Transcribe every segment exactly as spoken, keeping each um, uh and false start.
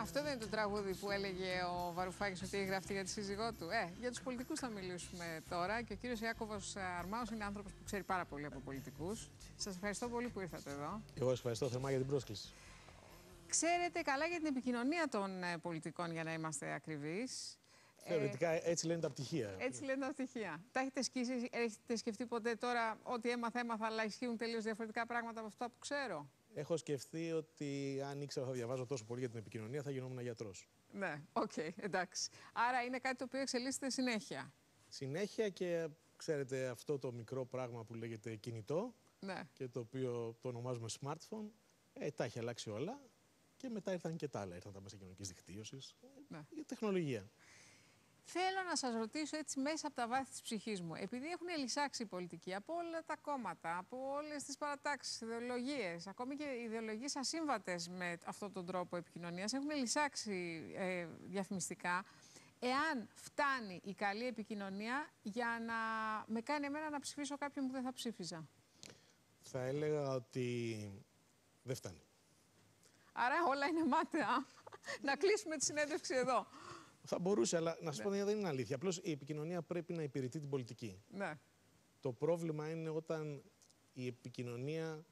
Αυτό δεν είναι το τραγούδι που έλεγε ο Βαρουφάκης ότι γράφτηκε για τη σύζυγό του. Ε, για τους πολιτικούς θα μιλήσουμε τώρα και ο κύριος Ιάκωβος Αρμάος είναι άνθρωπος που ξέρει πάρα πολύ από πολιτικούς. Σας ευχαριστώ πολύ που ήρθατε εδώ. Εγώ σας ευχαριστώ θερμά για την πρόσκληση. Ξέρετε καλά για την επικοινωνία των πολιτικών, για να είμαστε ακριβείς. Θεωρητικά ε, έτσι λένε τα πτυχία. Έτσι λένε τα πτυχία. Τα έχετε σκίσει, έχετε σκεφτεί ποτέ τώρα ότι έμαθα, έμαθα, αλλά ισχύουν τελείως διαφορετικά πράγματα από αυτά που ξέρω? Έχω σκεφτεί ότι αν ήξερα θα διαβάζω τόσο πολύ για την επικοινωνία θα γινόμουν γιατρός. Ναι, οκ, okay, εντάξει. Άρα είναι κάτι το οποίο εξελίσσεται συνέχεια. Συνέχεια και ξέρετε αυτό το μικρό πράγμα που λέγεται κινητό, ναι, και το οποίο το ονομάζουμε smartphone, ε, τα έχει αλλάξει όλα και μετά ήρθαν και τα άλλα. Ήρθαν τα μέσα κοινωνικής δικτύωσης, ναι, η τεχνολογία. Θέλω να σας ρωτήσω έτσι μέσα από τα βάθη της ψυχής μου, επειδή έχουν ελισάξει οι πολιτικοί από όλα τα κόμματα, από όλες τις παρατάξεις, ιδεολογίες, ακόμη και ιδεολογίες ασύμβατες με αυτόν τον τρόπο επικοινωνίας, έχουν ελισάξει ε, διαφημιστικά, εάν φτάνει η καλή επικοινωνία για να με κάνει εμένα να ψηφίσω κάποιον που δεν θα ψήφιζα. Θα έλεγα ότι δεν φτάνει. Άρα όλα είναι μάταια. Να κλείσουμε τη συνέντευξη εδώ. Θα μπορούσε, αλλά να σας, ναι, πω ότι δεν είναι αλήθεια. Απλώς η επικοινωνία πρέπει να υπηρετεί την πολιτική. Ναι. Το πρόβλημα είναι όταν η επικοινωνία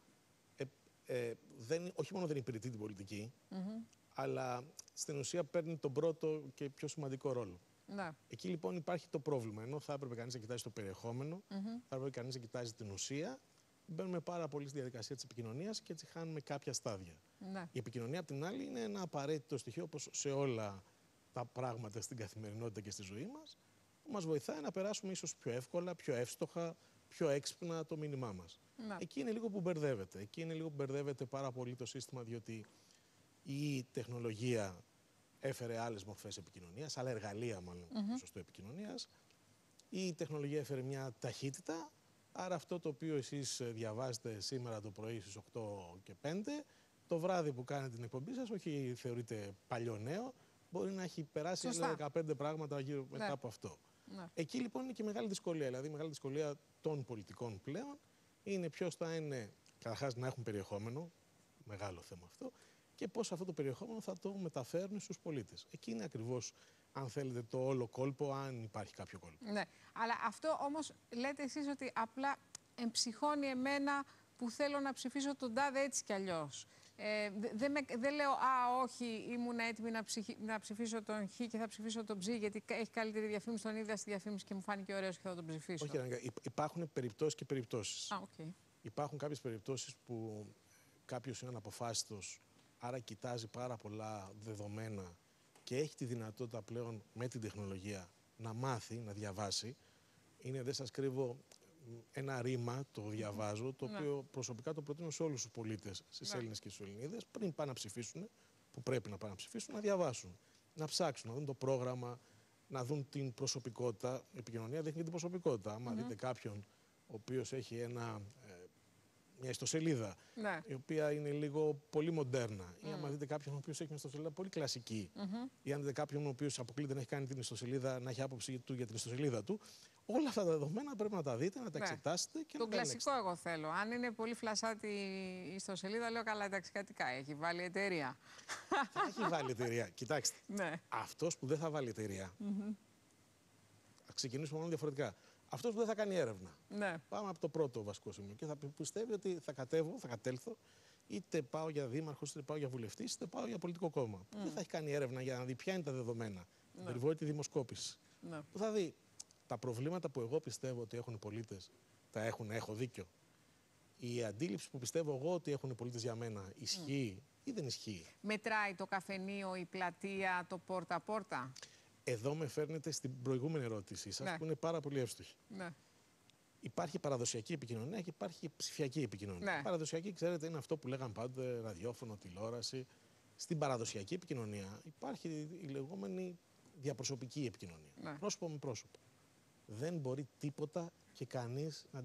ε, ε, δεν, όχι μόνο δεν υπηρετεί την πολιτική, mm-hmm, αλλά στην ουσία παίρνει τον πρώτο και πιο σημαντικό ρόλο. Ναι. Εκεί λοιπόν υπάρχει το πρόβλημα. Ενώ θα έπρεπε κανείς να κοιτάζει το περιεχόμενο, mm-hmm, θα έπρεπε κανείς να κοιτάζει την ουσία. Μπαίνουμε πάρα πολύ στη διαδικασία της επικοινωνίας και έτσι χάνουμε κάποια στάδια. Ναι. Η επικοινωνία, απ' την άλλη, είναι ένα απαραίτητο στοιχείο, όπως σε όλα τα πράγματα στην καθημερινότητα και στη ζωή μας, που μας βοηθάει να περάσουμε ίσως πιο εύκολα, πιο εύστοχα, πιο έξυπνα το μήνυμά μας. Να. Εκεί είναι λίγο που μπερδεύεται. Εκεί είναι λίγο που μπερδεύεται πάρα πολύ το σύστημα, διότι η τεχνολογία έφερε άλλες μορφές επικοινωνίας, άλλα εργαλεία μάλλον, mm-hmm, σωστό, επικοινωνίας. Η τεχνολογία έφερε μια ταχύτητα, άρα αυτό το οποίο εσείς διαβάζετε σήμερα το πρωί στις οκτώ και πέντε, το βράδυ που κάνετε την εκπομπή σας, όχι θεωρείται παλιό νέο, μπορεί να έχει περάσει δεκαπέντε πράγματα γύρω, ναι, μετά από αυτό. Ναι. Εκεί λοιπόν είναι και μεγάλη δυσκολία. Δηλαδή, η μεγάλη δυσκολία των πολιτικών πλέον είναι ποιος θα είναι, καταρχάς, να έχουν περιεχόμενο, μεγάλο θέμα αυτό, και πώς αυτό το περιεχόμενο θα το μεταφέρουν στους πολίτες. Εκεί είναι ακριβώς, αν θέλετε, το όλο κόλπο, αν υπάρχει κάποιο κόλπο. Ναι. Αλλά αυτό όμως λέτε εσείς ότι απλά εμψυχώνει εμένα που θέλω να ψηφίσω τον τάδε έτσι κι αλλιώς. Ε, δεν δε λέω, α, όχι, ήμουν έτοιμη να, ψυχι, να ψηφίσω τον Χ και θα ψηφίσω τον Ψ, γιατί έχει καλύτερη διαφήμιση, τον είδα στη διαφήμιση και μου φάνηκε ωραίος και θα τον ψηφίσω. Όχι, υπάρχουν περιπτώσεις και περιπτώσεις. Α, okay. Υπάρχουν κάποιες περιπτώσεις που κάποιος είναι αναποφάσιστος, άρα κοιτάζει πάρα πολλά δεδομένα και έχει τη δυνατότητα πλέον με την τεχνολογία να μάθει, να διαβάσει. Είναι, δεν σας κρύβω, ένα ρήμα, το διαβάζω, το οποίο, ναι, προσωπικά το προτείνω σε όλους τους πολίτες, στις, ναι, Έλληνες και στους Ελληνίδες, πριν πάνε να ψηφίσουν, που πρέπει να πάνε να ψηφίσουν, να διαβάσουν, να ψάξουν, να δουν το πρόγραμμα, να δουν την προσωπικότητα. Η επικοινωνία δείχνει την προσωπικότητα. Άμα, mm-hmm, δείτε κάποιον ο οποίος έχει ένα, ε, μια ιστοσελίδα, ναι, η οποία είναι λίγο πολύ μοντέρνα, mm, ή άμα δείτε κάποιον ο οποίος έχει μια ιστοσελίδα πολύ κλασική, mm-hmm, ή αν δείτε κάποιον ο οποίος αποκλείται να έχει κάνει την ιστοσελίδα, να έχει άποψη του για την ιστοσελίδα του. Όλα αυτά τα δεδομένα πρέπει να τα δείτε, να τα, ναι, εξετάσετε και τον να τα ελέγξετε. Τον κλασικό εγώ θέλω. Αν είναι πολύ φλασάτη η ιστοσελίδα, λέω, καλά, εντάξει, κατικά έχει βάλει εταιρεία. Θα έχει βάλει εταιρεία. Κοιτάξτε. Ναι. Αυτός που δεν θα βάλει εταιρεία. Mm-hmm. Θα ξεκινήσουμε μόνο διαφορετικά. Αυτός που δεν θα κάνει έρευνα. Ναι. Πάμε από το πρώτο βασικό σημείο. Και θα πιστεύει ότι θα κατέβω, θα κατέλθω, είτε πάω για δήμαρχος, είτε πάω για βουλευτής, είτε πάω για πολιτικό κόμμα. Mm. Που δεν θα έχει κάνει έρευνα για να δει ποια είναι τα δεδομένα. Ναι. Περιβόητη δημοσκόπηση. Ναι. Που θα δει. Τα προβλήματα που εγώ πιστεύω ότι έχουν οι πολίτες, τα έχουν, έχω δίκιο. Η αντίληψη που πιστεύω εγώ ότι έχουν οι πολίτες για μένα, ισχύει, mm, ή δεν ισχύει? Μετράει το καφενείο, η πλατεία, το πόρτα-πόρτα? Εδώ με φέρνετε στην προηγούμενη ερώτησή σας, ναι, που είναι πάρα πολύ εύστοχη. Ναι. Υπάρχει παραδοσιακή επικοινωνία και υπάρχει ψηφιακή επικοινωνία. Ναι. Παραδοσιακή, ξέρετε, είναι αυτό που λέγαν πάντοτε ραδιόφωνο, τηλεόραση. Στην παραδοσιακή επικοινωνία υπάρχει η λεγόμενη διαπροσωπική επικοινωνία. Ναι. Πρόσωπο με πρόσωπο. Δεν μπορεί τίποτα και κανείς να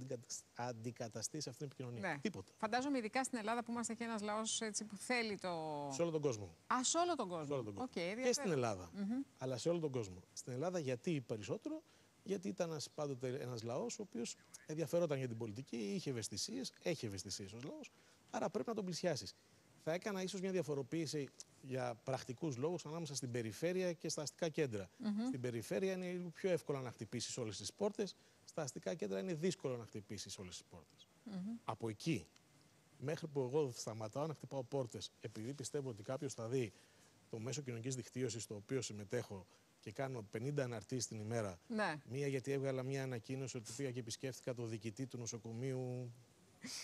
αντικαταστήσει αυτήν την επικοινωνία. Ναι. Τίποτα. Φαντάζομαι ειδικά στην Ελλάδα που είμαστε και ένας λαός έτσι, που θέλει το. Σε όλο τον κόσμο. Α, σε όλο τον κόσμο. Σε όλο τον κόσμο. Okay, και στην Ελλάδα. Mm-hmm. Αλλά σε όλο τον κόσμο. Στην Ελλάδα γιατί περισσότερο? Γιατί ήταν ας, πάντοτε ένας λαός ο οποίος ενδιαφερόταν για την πολιτική, είχε ευαισθησίες, έχει ευαισθησίες ως λαός. Άρα πρέπει να τον πλησιάσεις. θα έκανα ίσως μια διαφοροποίηση για πρακτικούς λόγους ανάμεσα στην περιφέρεια και στα αστικά κέντρα. Mm-hmm. Στην περιφέρεια είναι λίγο πιο εύκολο να χτυπήσεις όλες τις πόρτες, στα αστικά κέντρα είναι δύσκολο να χτυπήσεις όλες τις πόρτες. Mm-hmm. Από εκεί μέχρι που εγώ σταματάω να χτυπάω πόρτες, επειδή πιστεύω ότι κάποιος θα δει το μέσο κοινωνικής δικτύωσης στο οποίο συμμετέχω και κάνω πενήντα αναρτήσεις την ημέρα. Ναι. Μία γιατί έβγαλα μια ανακοίνωση ότι πήγα και επισκέφθηκα το διοικητή του νοσοκομείου.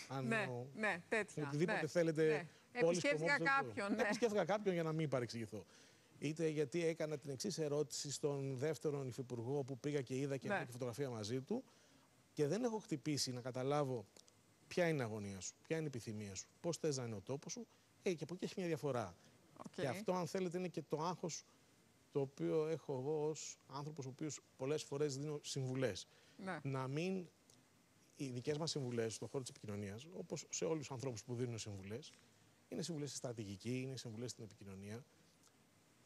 Αν... Ναι, ναι, τέτοια. Οτιδήποτε ναι, θέλετε. Ναι. Πόλης, επισκέφθηκα κάποιον. Ναι. Επισκέφθηκα κάποιον για να μην παρεξηγηθώ. Είτε γιατί έκανα την εξής ερώτηση στον δεύτερον υφυπουργό που πήγα και είδα και ναι. Αυτή τη φωτογραφία μαζί του και δεν έχω χτυπήσει να καταλάβω ποια είναι η αγωνία σου, ποια είναι η επιθυμία σου, πώς θες να είναι ο τόπος σου. Ε, και από εκεί έχει μια διαφορά. Okay. Και αυτό, αν θέλετε, είναι και το άγχος το οποίο έχω εγώ ως άνθρωπος ο οποίος πολλές φορές δίνω συμβουλές. Ναι. Να μην οι δικές μας συμβουλές στον χώρο της επικοινωνίας, όπως σε όλους τους ανθρώπους που δίνουν συμβουλές, είναι συμβουλές στη στρατηγική, είναι συμβουλές στην επικοινωνία.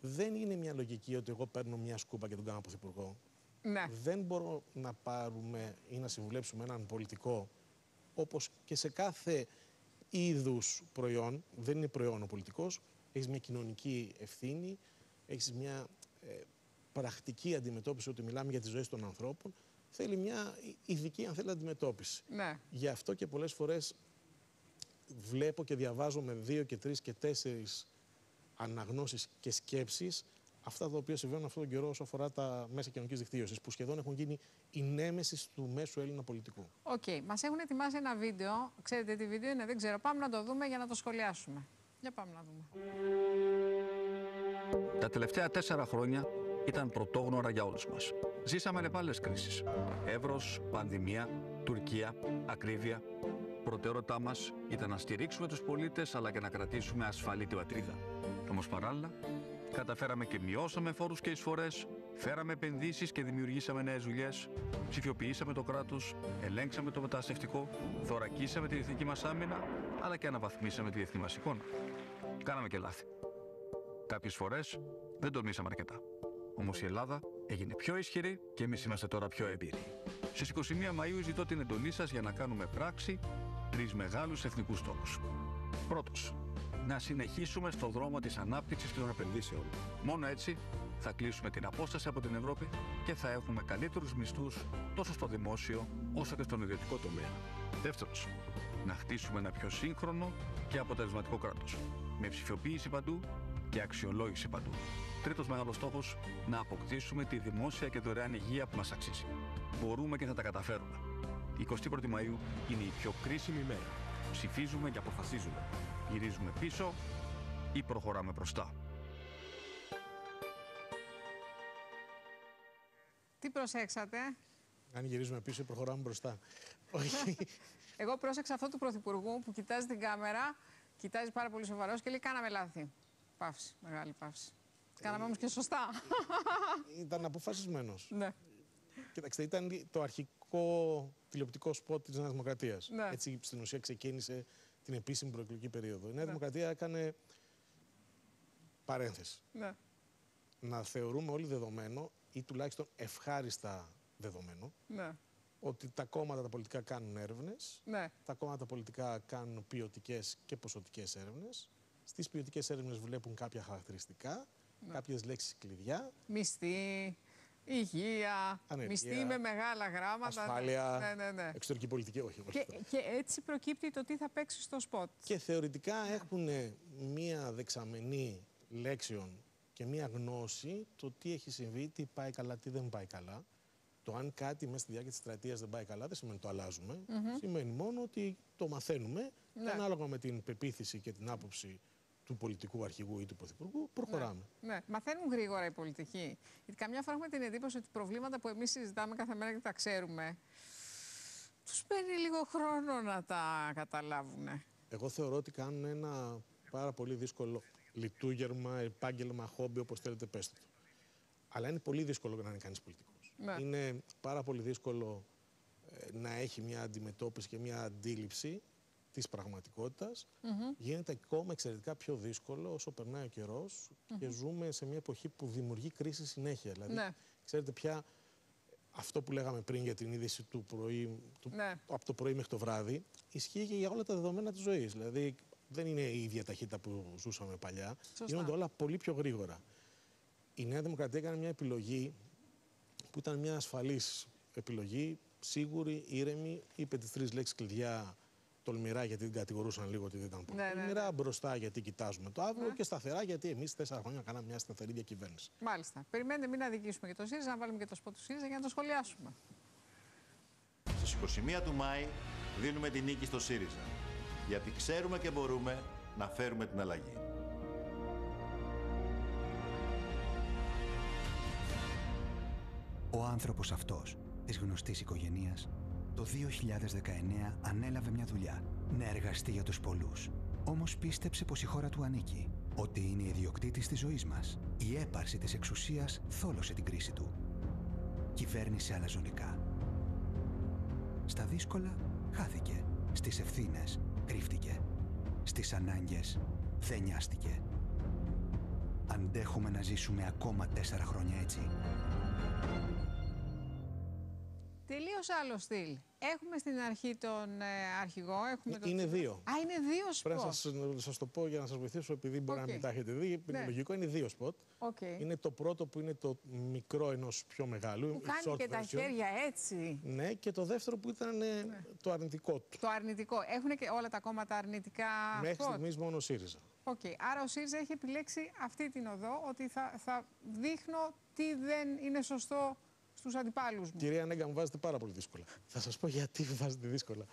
Δεν είναι μια λογική ότι εγώ παίρνω μια σκούπα και τον κάνω πρωθυπουργό. Ναι. Δεν μπορώ να πάρουμε ή να συμβουλέψουμε έναν πολιτικό, όπως και σε κάθε είδους προϊόν, δεν είναι προϊόν ο πολιτικός, έχεις μια κοινωνική ευθύνη, έχεις μια ε, πρακτική αντιμετώπιση ότι μιλάμε για τις ζωές των ανθρώπων. Θέλει μια ειδική, αν θέλει, αντιμετώπιση. Ναι. Γι' αυτό και πολλές φορές βλέπω και διαβάζω με δύο και τρεις και τέσσερις αναγνώσεις και σκέψεις αυτά τα οποία συμβαίνουν αυτόν τον καιρό όσο αφορά τα μέσα κοινωνικής δικτύωσης, που σχεδόν έχουν γίνει η νέμεση του μέσου Έλληνα πολιτικού. Οκ. Okay. Μας έχουν ετοιμάσει ένα βίντεο. Ξέρετε τι βίντεο είναι, δεν ξέρω. Πάμε να το δούμε για να το σχολιάσουμε. Για πάμε να δούμε. Τα τελευταία τέσσερα χρόνια ήταν πρωτόγνωρα για όλους μας. Ζήσαμε αλλεπάλληλες κρίσεις. Εύρος, πανδημία, Τουρκία, ακρίβεια. Προτεραιότητά μας ήταν να στηρίξουμε τους πολίτες αλλά και να κρατήσουμε ασφαλή την πατρίδα. Όμως παράλληλα, καταφέραμε και μειώσαμε φόρους και εισφορές, φέραμε επενδύσεις και δημιουργήσαμε νέες δουλειές, ψηφιοποιήσαμε το κράτος, ελέγξαμε το μεταναστευτικό, θωρακίσαμε την εθνική μας άμυνα αλλά και αναβαθμίσαμε τη διεθνή μας εικόνα. Κάναμε και λάθη. Κάποιες φορές δεν τολμήσαμε αρκετά. Όμως η Ελλάδα έγινε πιο ισχυρή και εμείς είμαστε τώρα πιο έμπειροι. Στις εικοστή πρώτη Μαΐου ζητώ την εντολή σας για να κάνουμε πράξη τρεις μεγάλους εθνικούς στόχους. Πρώτος, να συνεχίσουμε στον δρόμο της ανάπτυξης και των επενδύσεων. Μόνο έτσι θα κλείσουμε την απόσταση από την Ευρώπη και θα έχουμε καλύτερους μισθούς τόσο στο δημόσιο όσο και στον ιδιωτικό τομέα. Δεύτερος, να χτίσουμε ένα πιο σύγχρονο και αποτελεσματικό κράτος. Με ψηφιοποίηση παντού και αξιολόγηση παντού. Τρίτος μεγάλος στόχος, να αποκτήσουμε τη δημόσια και δωρεάν υγεία που μας αξίζει. Μπορούμε και θα τα καταφέρουμε. Η εικοστή πρώτη Μαΐου είναι η πιο κρίσιμη μέρα. Ψηφίζουμε και αποφασίζουμε. Γυρίζουμε πίσω ή προχωράμε μπροστά. Τι προσέξατε? Αν γυρίζουμε πίσω ή προχωράμε μπροστά. Όχι. Εγώ πρόσεξα αυτό του Πρωθυπουργού που κοιτάζει την κάμερα, κοιτάζει πάρα πολύ σοβαρός και λέει «Κάναμε λάθη». Παύση, μεγάλη παύση. Κάναμε όμως και σωστά. Ήταν αποφασισμένος. Ναι. Κοιτάξτε, ήταν το αρχικό τηλεοπτικό σποτ της Νέας Δημοκρατίας. Ναι. Έτσι στην ουσία ξεκίνησε την επίσημη προεκλογική περίοδο. Η Νέα ναι. Δημοκρατία έκανε παρένθεση. Ναι. Να θεωρούμε όλοι δεδομένο ή τουλάχιστον ευχάριστα δεδομένο ναι. ότι τα κόμματα τα πολιτικά κάνουν έρευνες, ναι. τα κόμματα πολιτικά κάνουν ποιοτικές και ποσοτικές έρευνες. Στις ποιοτικές έρευνες βλέπουν κάποια χαρακτηριστικά. Ναι. Κάποιες λέξεις κλειδιά. Μισθή, υγεία, ανεργία, μισθή με μεγάλα γράμματα. Ασφάλεια, ναι, ναι, ναι. εξωτερική πολιτική, όχι. Και, και έτσι προκύπτει το τι θα παίξει στο σποτ. Και θεωρητικά ναι. έχουν μία δεξαμενή λέξεων και μία γνώση το τι έχει συμβεί, τι πάει καλά, τι δεν πάει καλά. Το αν κάτι μέσα στη διάρκεια της στρατείας δεν πάει καλά δεν σημαίνει ότι το αλλάζουμε. Mm -hmm. Σημαίνει μόνο ότι το μαθαίνουμε ναι. και ανάλογα με την πεποίθηση και την άποψη του πολιτικού αρχηγού ή του πρωθυπουργού, προχωράμε. Ναι, ναι. Μαθαίνουν γρήγορα οι πολιτικοί. Γιατί καμιά φορά έχουμε την εντύπωση ότι προβλήματα που εμείς συζητάμε κάθε μέρα και τα ξέρουμε, τους παίρνει λίγο χρόνο να τα καταλάβουν. Εγώ θεωρώ ότι κάνουν ένα πάρα πολύ δύσκολο λειτουργήμα, επάγγελμα, χόμπι, όπως θέλετε, πέστε το. Αλλά είναι πολύ δύσκολο να είναι κανείς πολιτικός. Ναι. Είναι πάρα πολύ δύσκολο ε, να έχει μια αντιμετώπιση και μια αντίληψη της πραγματικότητας, mm-hmm. γίνεται ακόμα εξαιρετικά πιο δύσκολο όσο περνάει ο καιρός mm-hmm. και ζούμε σε μια εποχή που δημιουργεί κρίση συνέχεια. Δηλαδή, ναι. ξέρετε πια αυτό που λέγαμε πριν για την είδηση του πρωί, του, ναι. από το πρωί μέχρι το βράδυ, ισχύει και για όλα τα δεδομένα της ζωής. Δηλαδή, δεν είναι η ίδια ταχύτητα που ζούσαμε παλιά. Σωστά. Γίνονται όλα πολύ πιο γρήγορα. Η Νέα Δημοκρατία έκανε μια επιλογή που ήταν μια ασφαλής επιλογή, σίγουρη, ήρεμη, είπε τις τρεις λέξεις κλειδιά. Τολμηρά γιατί την κατηγορούσαν λίγο ότι δεν ήταν πολύ. Ναι, τολμηρά ναι, ναι. μπροστά γιατί κοιτάζουμε το αύριο ναι. και σταθερά γιατί εμείς τέσσερα χρόνια κάναμε μια σταθερή διακυβέρνηση. Μάλιστα. Περιμένετε μην αδικήσουμε και το ΣΥΡΙΖΑ, να βάλουμε και το σποτ του ΣΥΡΙΖΑ για να το σχολιάσουμε. Στις εικοστή πρώτη του Μάη δίνουμε την νίκη στο ΣΥΡΙΖΑ. Γιατί ξέρουμε και μπορούμε να φέρουμε την αλλαγή. Ο άνθρωπος αυτός της γνωστής οικογένειας. Το δύο χιλιάδες δεκαεννέα ανέλαβε μια δουλειά, να εργαστεί για τους πολλούς. Όμως πίστεψε πως η χώρα του ανήκει, ότι είναι η ιδιοκτήτης της ζωής μας. Η έπαρση της εξουσίας θόλωσε την κρίση του. Κυβέρνησε αλαζονικά. Στα δύσκολα χάθηκε, στις ευθύνες κρύφτηκε, στις ανάγκες δεν νοιάστηκε. Αντέχουμε να ζήσουμε ακόμα τέσσερα χρόνια έτσι. Τελείως άλλο στυλ. Έχουμε στην αρχή τον ε, αρχηγό. Έχουμε τον είναι δύο. Α, είναι δύο σποτ. Πρέπει να σας, σας το πω για να σας βοηθήσω, επειδή μπορεί okay. να μην τα έχετε δει. Ναι. Είναι λογικό, είναι δύο σποτ. Okay. Είναι το πρώτο που είναι το μικρό ενός πιο μεγάλου. Που κάνει και version. Τα χέρια έτσι. Ναι, και το δεύτερο που ήταν ναι. το αρνητικό του. Το αρνητικό. Έχουν και όλα τα κόμματα αρνητικά. Μέχρι στιγμής μόνο ο ΣΥΡΙΖΑ. Okay. Άρα ο ΣΥΡΙΖΑ έχει επιλέξει αυτή την οδό, ότι θα, θα δείχνω τι δεν είναι σωστό. Στους αντιπάλους μου. Κυρία Νέγκα, μου βάζετε πάρα πολύ δύσκολα. Θα σας πω γιατί βάζετε δύσκολα.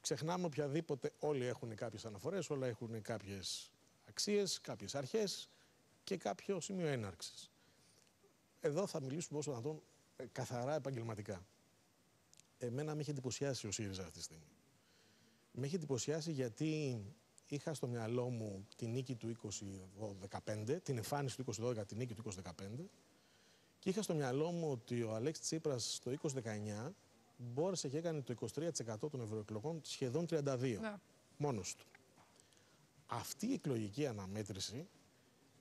Ξεχνάμε οποιαδήποτε. Όλοι έχουν κάποιες αναφορές, όλα έχουν κάποιες αξίες, κάποιες αρχές και κάποιο σημείο έναρξης. Εδώ θα μιλήσουμε όσο να τον ε, καθαρά επαγγελματικά. Εμένα με είχε εντυπωσιάσει ο ΣΥΡΙΖΑ αυτή τη στιγμή. Με είχε εντυπωσιάσει γιατί είχα στο μυαλό μου την νίκη του είκοσι δεκαπέντε, την εμφάνιση του είκοσι δώδεκα, την νίκη του είκοσι δεκαπέντε. Και είχα στο μυαλό μου ότι ο Αλέξης Τσίπρας το είκοσι δεκαεννέα μπόρεσε και έκανε το είκοσι τρία τοις εκατό των ευρωεκλογών, σχεδόν τριάντα δύο τοις εκατό ναι. μόνος του. Αυτή η εκλογική αναμέτρηση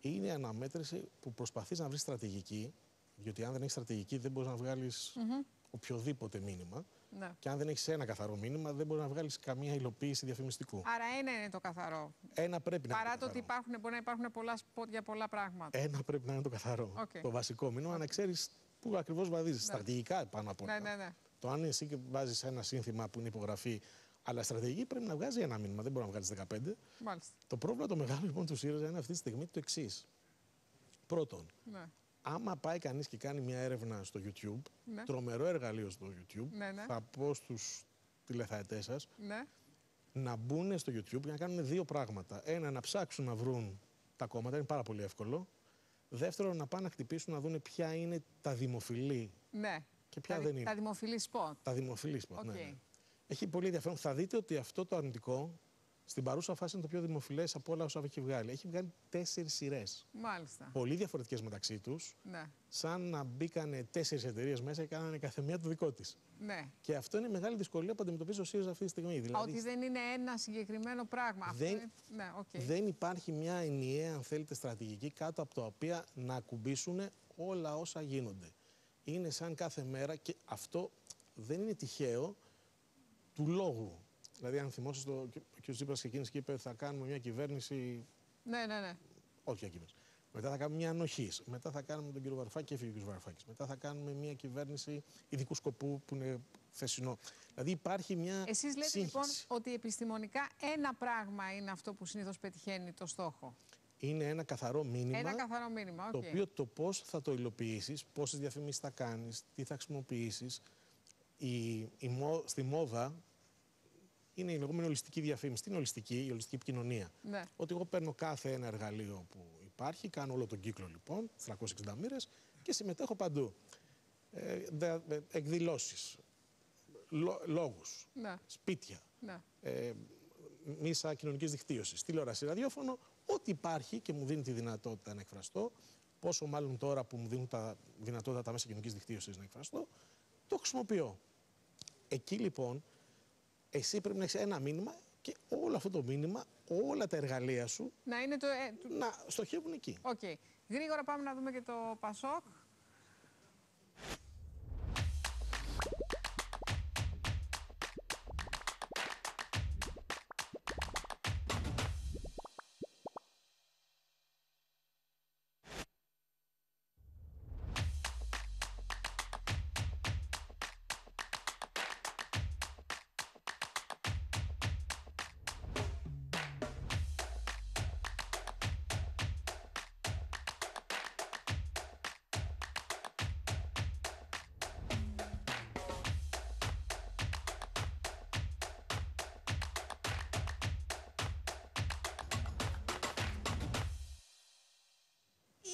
είναι η αναμέτρηση που προσπαθείς να βρεις στρατηγική, διότι αν δεν έχεις στρατηγική δεν μπορείς να βγάλεις mm-hmm. οποιοδήποτε μήνυμα ναι. και αν δεν έχεις ένα καθαρό μήνυμα δεν μπορείς να βγάλεις καμία υλοποίηση διαφημιστικού. Άρα ένα είναι το καθαρό. Ένα πρέπει να Παρά είναι το, το ότι υπάρχουν, μπορεί να υπάρχουν πολλά σποτ για πολλά πράγματα. Ένα πρέπει να είναι το καθαρό. Okay. Το βασικό μήνυμα okay. να ξέρεις πού ακριβώς βαδίζεις. Ναι. Στρατηγικά πάνω από όλα. Ναι, ναι, ναι. Το αν εσύ βάζεις ένα σύνθημα που είναι υπογραφή, αλλά στρατηγική πρέπει να βγάζει ένα μήνυμα. Δεν μπορεί να βγάλεις δεκαπέντε. Μάλιστα. Το πρόβλημα το μεγάλο λοιπόν του ΣΥΡΙΖΑ είναι αυτή τη στιγμή το εξής. Πρώτον. Ναι. Άμα πάει κανείς και κάνει μια έρευνα στο YouTube, ναι. τρομερό εργαλείο στο YouTube, ναι, ναι. θα πω στους τηλεθεατές σας ναι. να μπουν στο YouTube και να κάνουν δύο πράγματα. Ένα, να ψάξουν να βρουν τα κόμματα, είναι πάρα πολύ εύκολο. Δεύτερο, να πάνε να χτυπήσουν να δουν ποια είναι τα δημοφιλή ναι. και ποια τα, δεν είναι. Τα δημοφιλή σποτ. Τα δημοφιλή σποτ, okay. ναι, ναι. Έχει πολύ ενδιαφέρον. Θα δείτε ότι αυτό το αρνητικό στην παρούσα φάση είναι το πιο δημοφιλές από όλα όσα έχει βγάλει. Έχει βγάλει τέσσερις σειρές. Μάλιστα. Πολύ διαφορετικές μεταξύ τους. Ναι. Σαν να μπήκανε τέσσερις εταιρείες μέσα και κάνανε καθεμία το δικό της. Ναι. Και αυτό είναι η μεγάλη δυσκολία που αντιμετωπίζει ο ΣΥΡΙΖΑ αυτή τη στιγμή. Δηλαδή, ότι δεν είναι ένα συγκεκριμένο πράγμα. Δεν, είναι... ναι, okay. δεν υπάρχει μια ενιαία, αν θέλετε, στρατηγική κάτω από τα οποία να ακουμπήσουν όλα όσα γίνονται. Είναι σαν κάθε μέρα και αυτό δεν είναι τυχαίο του λόγου. Δηλαδή, αν θυμόσαστε, ο κ. Τσίπρας ξεκίνησε και είπε: θα κάνουμε μια κυβέρνηση. Ναι, ναι, ναι. Όχι μια κυβέρνηση. Μετά θα κάνουμε μια ανοχή. Μετά θα κάνουμε τον κ. Βαρουφάκη και έφυγε ο κ. Βαρουφάκης. Μετά θα κάνουμε μια κυβέρνηση ειδικού σκοπού που είναι θεσινό. Δηλαδή, υπάρχει μια. Εσείς λέτε σύγχυση. Λοιπόν ότι επιστημονικά ένα πράγμα είναι αυτό που συνήθως πετυχαίνει το στόχο. Είναι ένα καθαρό μήνυμα. Ένα καθαρό μήνυμα, okay. Το οποίο το πώς θα το υλοποιήσεις, πόσες διαφημίσεις θα κάνεις, τι θα χρησιμοποιήσεις. Η, η, στη μόδα. Είναι η λεγόμενη ολιστική διαφήμιση. Τι είναι ολιστική, η ολιστική επικοινωνία. Ναι. Ότι εγώ παίρνω κάθε ένα εργαλείο που υπάρχει, κάνω όλο τον κύκλο λοιπόν, τριακόσιες εξήντα μοίρες και συμμετέχω παντού. Ε, εκδηλώσεις, λο, λόγους, ναι. σπίτια, ναι. Ε, μίσα κοινωνικής δικτύωσης, τηλεόραση, ραδιόφωνο, ό,τι υπάρχει και μου δίνει τη δυνατότητα να εκφραστώ, πόσο μάλλον τώρα που μου δίνουν τα δυνατότητα τα μέσα κοινωνικής δικτύωσης να εκφραστώ, το χρησιμοποιώ. Εκεί λοιπόν. Εσύ πρέπει να έχεις ένα μήνυμα και όλο αυτό το μήνυμα, όλα τα εργαλεία σου να, είναι το... να στοχεύουν εκεί. Οκ. Okay. Γρήγορα πάμε να δούμε και το Πασόκ.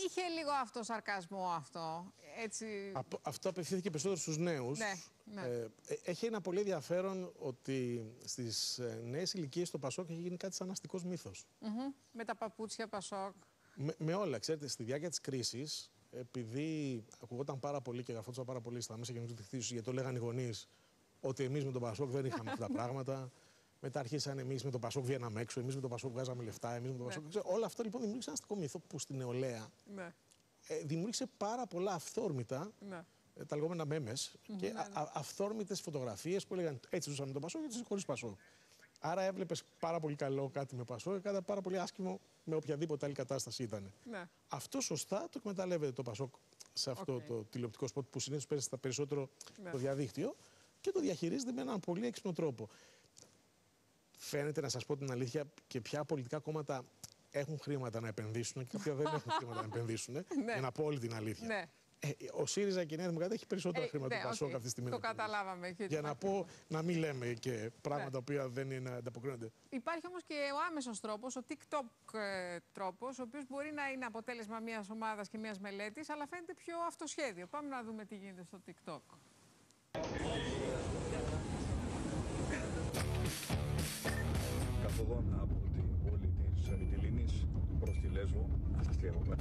είχε λίγο αυτό σαρκασμό αυτό, έτσι... Α, αυτό απευθύνθηκε περισσότερο στους νέους. Ναι, ναι. Ε, έχει ένα πολύ ενδιαφέρον ότι στις νέες ηλικίες το Πασόκ έχει γίνει κάτι σαν αστικός μύθος. Mm-hmm. Με τα παπούτσια Πασόκ. Με, με όλα, ξέρετε, στη διάρκεια της κρίσης, επειδή ακουγόταν πάρα πολύ και γραφόντουσαν πάρα πολύ στα μέσα κοινωνικής δικτύωσης, γιατί το λέγανε οι γονείς ότι εμείς με τον Πασόκ δεν είχαμε αυτά τα πράγματα. Μετά αρχίσαν εμείς με το Πασόκ βγαίναμε έξω, εμείς με το Πασόκ βγάζαμε λεφτά, εμείς με το Πασόκ. Ναι. Όλα αυτά λοιπόν δημιούργησε ένα αστικό μύθο που στην νεολαία ναι. ε, δημιούργησε πάρα πολλά αυθόρμητα, ναι. ε, τα λεγόμενα μέμες, mm-hmm, και ναι, ναι. αυθόρμητες φωτογραφίες που έλεγαν έτσι ζούσαμε με το Πασόκ και έτσι χωρίς Πασόκ. Άρα έβλεπες πάρα πολύ καλό κάτι με Πασόκ και κάτι πάρα πολύ άσχημο με οποιαδήποτε άλλη κατάσταση ήταν. Ναι. Αυτό σωστά το εκμεταλλεύεται το Πασόκ σε αυτό okay. το τηλεοπτικό σποτ που συνήθως παίρνει στα περισσότερο ναι. το διαδίκτυο και το διαχειρίζεται με έναν πολύ έξυπνο τρόπο. Φαίνεται, να σας πω την αλήθεια, και ποια πολιτικά κόμματα έχουν χρήματα να επενδύσουν και κάποια δεν έχουν χρήματα να επενδύσουν. Ναι. Για να πω όλη την αλήθεια. Ναι. Ε, ο ΣΥΡΙΖΑ και η Νέα Δημοκρατία έχει περισσότερα hey, χρήματα του Πασόκ okay. αυτή τη στιγμή. Το καταλάβαμε. Για να πω, να μην λέμε και πράγματα τα οποία δεν είναι, ανταποκρίνονται. Υπάρχει όμως και ο άμεσος τρόπος, ο TikTok τρόπος, ο οποίος μπορεί να είναι αποτέλεσμα μιας ομάδας και μιας μελέτης, αλλά φαίνεται πιο αυτοσχέδιο. Πάμε να δούμε τι γίνεται στο TikTok. Καθοδόν από την πόλη της Μυτιλήνης προς τη Λέσβο, να σας στείλουμε.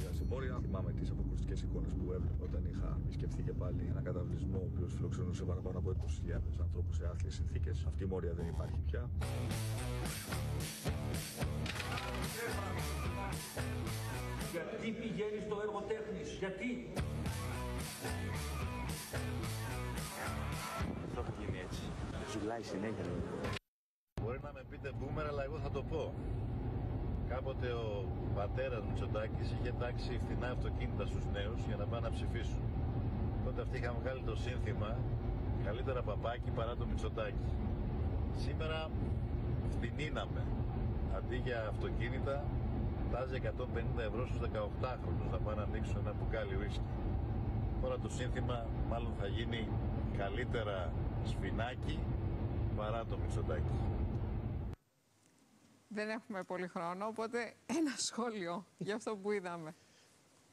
Για συμπόρια, θυμάμαι τις αποκρουστικές εικόνες που έβλεπα όταν είχα επισκεφθεί και πάλι ένα καταβλισμό ο οποίος φιλοξενούσε παραπάνω από είκοσι χιλιάδες ανθρώπους σε άθλιες συνθήκες. Αυτή η μόρια δεν υπάρχει πια. Γιατί πηγαίνει στο έργο τέχνης, γιατί... Αυτό που γίνει έτσι. Ζουλάει συνέχεια. Μπορεί να με πείτε μπούμερα, αλλά εγώ θα το πω. Κάποτε ο πατέρας Μητσοτάκης είχε τάξει φθηνά αυτοκίνητα στους νέους για να πάνε να ψηφίσουν. Τότε αυτοί είχαν βγάλει το σύνθημα «Καλύτερα παπάκι παρά το Μητσοτάκη». Σήμερα φθηνίναμε. Αντί για αυτοκίνητα, τάζει εκατόν πενήντα ευρώ στους δεκαοκτάχρονους να πάνε να ανοίξουν ένα μπουκάλι ουίσκι. Τώρα το σύνθημα μάλλον θα γίνει «Καλύτερα σφινάκι παρά το Μητσοτάκι». Δεν έχουμε πολύ χρόνο, οπότε ένα σχόλιο για αυτό που είδαμε.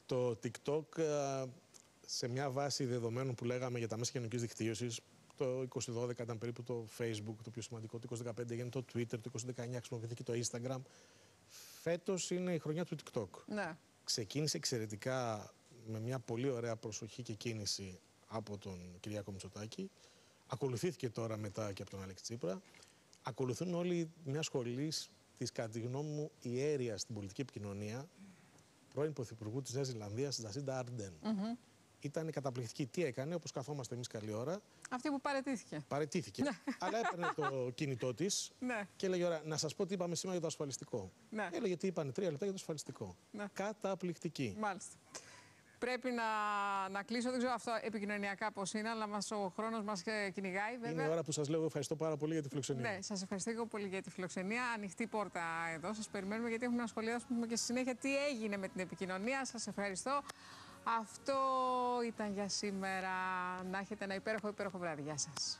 Το TikTok, σε μια βάση δεδομένων που λέγαμε για τα μέσα κοινωνικής δικτύωσης, το είκοσι δώδεκα ήταν περίπου το Facebook, το πιο σημαντικό, το είκοσι δεκαπέντε έγινε το Twitter, το είκοσι δεκαεννιά χρησιμοποιήθηκε το Instagram. Φέτος είναι η χρονιά του TikTok. Ναι. Ξεκίνησε εξαιρετικά με μια πολύ ωραία προσοχή και κίνηση από τον Κυριάκο Μητσοτάκη. Ακολουθήθηκε τώρα μετά και από τον Αλέξη Τσίπρα. Ακολουθούν όλοι μια σχολή της, κατά τη γνώμη μου, ιέρεια στην πολιτική επικοινωνία, πρώην Πρωθυπουργού της Νέας Ζηλανδίας, Τζασίντα Αρντεν. Mm-hmm. Ήταν καταπληκτική. Τι έκανε, όπως καθόμαστε εμείς καλή ώρα. Αυτή που παρετήθηκε. Παρετήθηκε. Ναι. Αλλά έπαιρνε το κινητό της ναι. και έλεγε: Ωραία, να σας πω τι είπαμε σήμερα για το ασφαλιστικό. Ναι. Έλεγε τι είπαν τρία λεπτά για το ασφαλιστικό. Ναι. Καταπληκτική. Μάλιστα. Πρέπει να, να κλείσω. Δεν ξέρω αυτό επικοινωνιακά πώς είναι, αλλά μας, ο χρόνος μας κυνηγάει. Βέβαια. Είναι η ώρα που σας λέω ευχαριστώ πάρα πολύ για τη φιλοξενία. Ναι, σας ευχαριστώ πολύ για τη φιλοξενία. Ανοιχτή πόρτα εδώ. Σας περιμένουμε γιατί έχουμε να σχολιάσουμε και στη συνέχεια τι έγινε με την επικοινωνία. Σας ευχαριστώ. Αυτό ήταν για σήμερα. Να έχετε ένα υπέροχο, υπέροχο βράδυ. Γεια σας.